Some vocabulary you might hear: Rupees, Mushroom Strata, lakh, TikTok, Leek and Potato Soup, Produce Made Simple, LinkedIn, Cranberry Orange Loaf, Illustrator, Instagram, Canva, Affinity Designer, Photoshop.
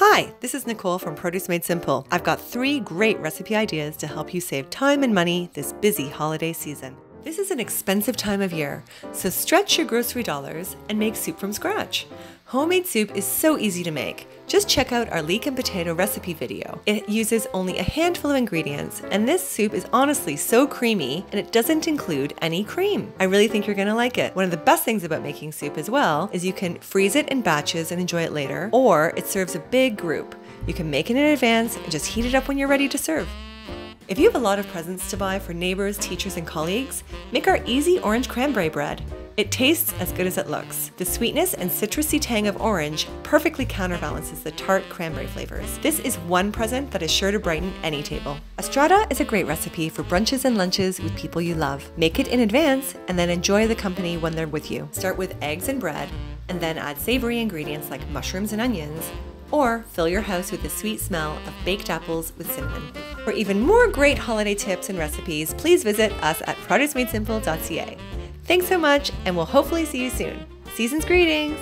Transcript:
Hi, this is Nicole from Produce Made Simple. I've got three great recipe ideas to help you save time and money this busy holiday season. This is an expensive time of year, so stretch your grocery dollars and make soup from scratch. Homemade soup is so easy to make. Just check out our leek and potato recipe video. It uses only a handful of ingredients, and this soup is honestly so creamy, and it doesn't include any cream. I really think you're gonna like it. One of the best things about making soup as well is you can freeze it in batches and enjoy it later, or it serves a big group. You can make it in advance and just heat it up when you're ready to serve. If you have a lot of presents to buy for neighbors, teachers, and colleagues, make our easy orange cranberry bread. It tastes as good as it looks. The sweetness and citrusy tang of orange perfectly counterbalances the tart cranberry flavors. This is one present that is sure to brighten any table. A strata is a great recipe for brunches and lunches with people you love. Make it in advance and then enjoy the company when they're with you. Start with eggs and bread, and then add savory ingredients like mushrooms and onions, or fill your house with the sweet smell of baked apples with cinnamon. For even more great holiday tips and recipes, please visit us at produceMadeSimple.ca. Thanks so much, and we'll hopefully see you soon. Season's greetings!